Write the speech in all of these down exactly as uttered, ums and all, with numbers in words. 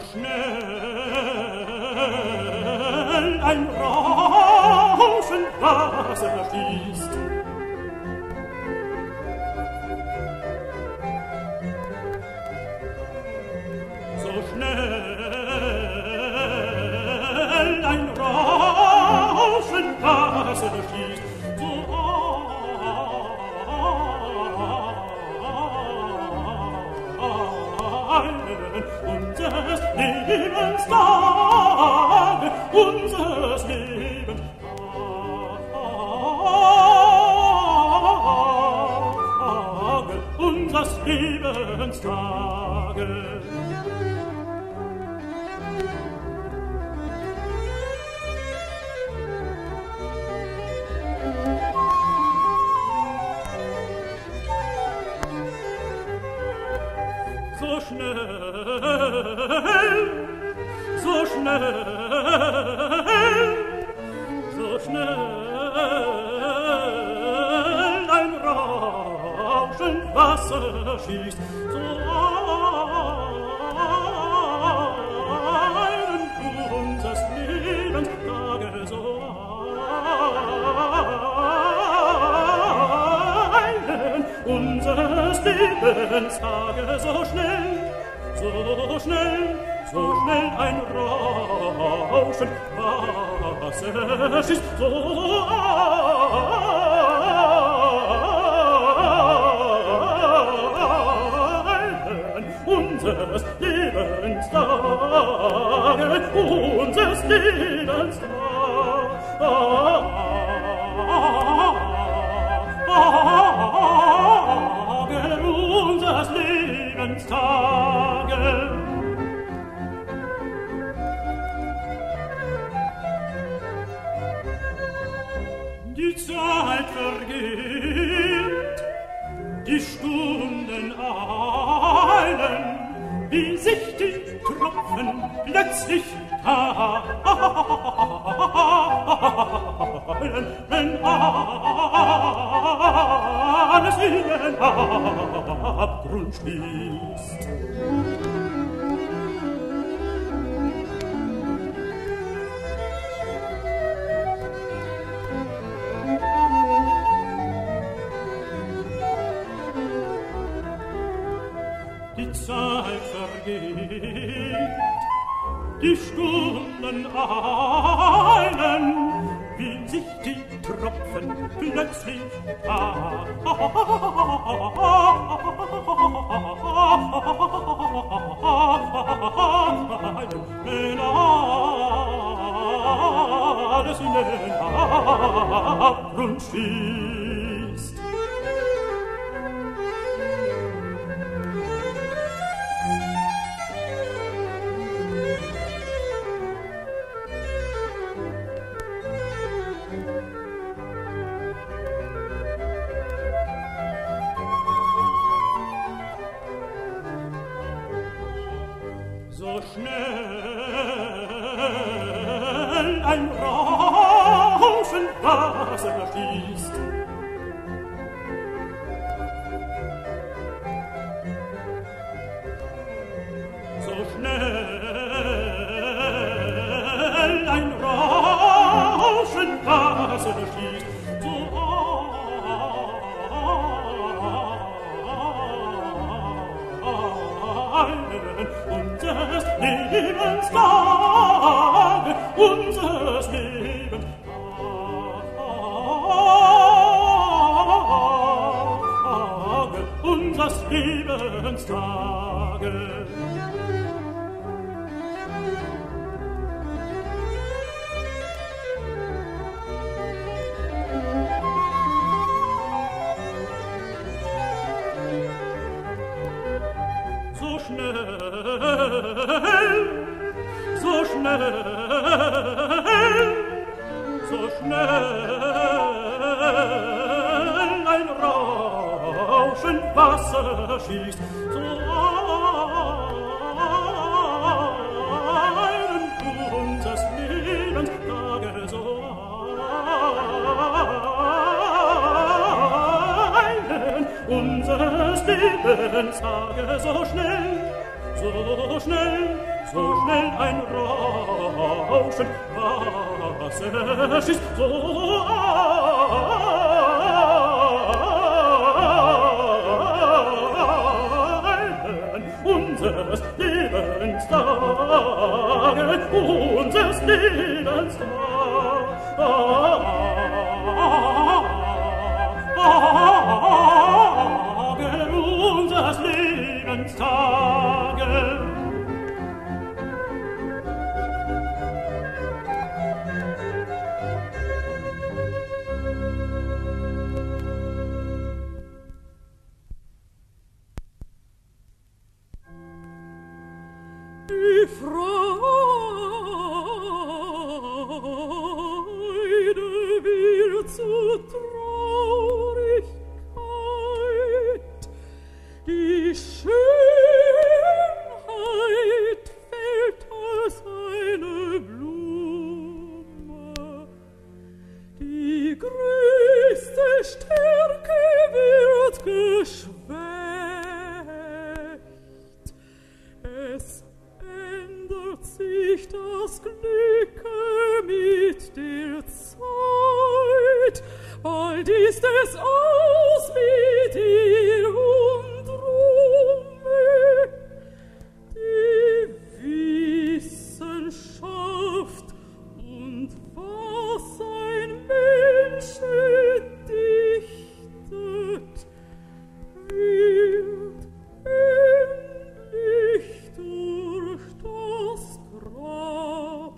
schnell ein Raufen Wasser erschießt. So schnell ein Raufen Wasser erschießt. Unseres Lebens Tage, unseres Lebens Tage, unseres Lebens Tage. So schnell, so schnell, so schnell ein rauschend Wasser schießt, so einen unseres Lebens Tage, so einen unseres Lebens Tage, so schnell. So schnell, so schnell ein Rauschen Wasser schießt, so eilen unseres Lebens Tage, unseres Lebens Tage, unseres Lebens Tage. Die Zeit vergeht, die Stunden eilen, wie sich die Tropfen plötzlich teilen, wenn alles in den Abgrund schließt. Die Zeit vergeht, die Stunden eilen, wie sich die Tropfen plötzlich teilen, wenn alles in den Abgrund schießt. So schnell ein Raufen Wasser erschießt. So schnell ein Raufen Wasser erschießt. Unseres Lebens Tage, unseres Lebens Tage, unseres Lebens Tage. So schnell, so schnell, so schnell ein Rauschen Wasser schießt, so einen unseres Lebens Tage, so einen unseres Lebens Tage, so schnell, so schnell, so schnell ein Rauschen, was erschießt, so allen unseres Lebens Tage, unseres Lebens Tage. Unseres Lebenstage. Die Freude wird zu Traurigkeit. Die Schönheit fällt als eine Blume, die größte Stärke wird geschwächt, es ändert sich das Glück mit der Zeit, bald ist es aus mit ihr um. Die Wissenschaft und was ein Mensch dichtet, wird endlich durch das Grab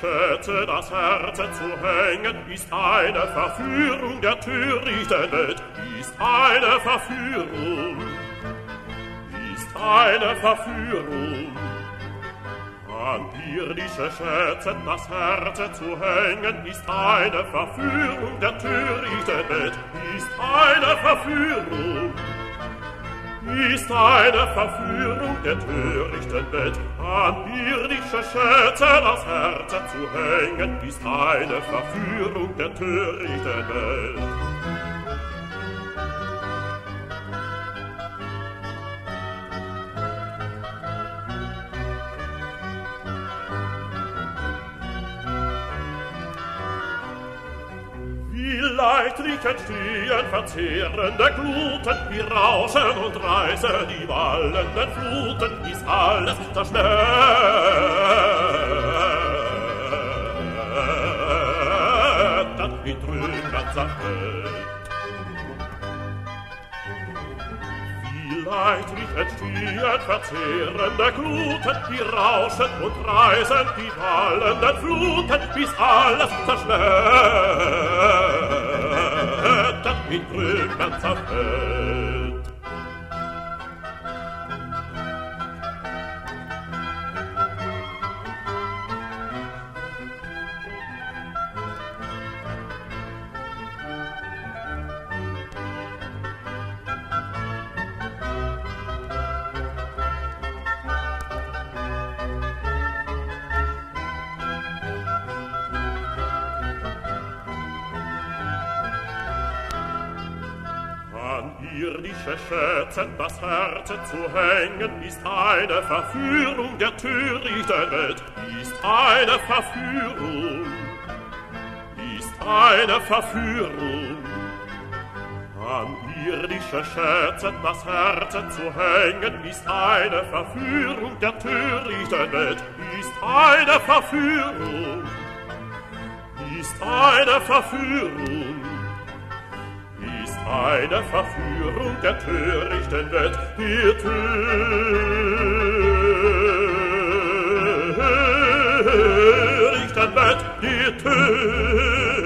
Schätze das Herz zu hängen, ist eine Verführung der törichten Welt, ist eine Verführung, ist eine Verführung. An irdische Schätze das Herz zu hängen, ist eine Verführung der törichten Welt, ist eine Verführung, ist eine Verführung der törichten Welt. An irdische Schätze das Herz zu hängen, ist eine Verführung der törichten Welt. Leichtlich entstehen verzehrende Gluten, die rauschen und reißen die wallenden Fluten, bis alles zerschmettert, wie Trümmer zerfällt. Wie leichtlich entstehen verzehrende Gluten, die rauschen und reißen die wallenden Fluten, bis alles zerschmettert, in Trümmern zerfällt. Irdische Schätze das Herz zu hängen, ist eine Verführung der törichten Welt, ist eine Verführung, ist eine Verführung. An irdische Schätze das Herz zu hängen, ist eine Verführung der törichten Welt, ist eine Verführung, ist eine Verführung. Eine Verführung der törichten Welt, die törichten Welt, die törichten Welt.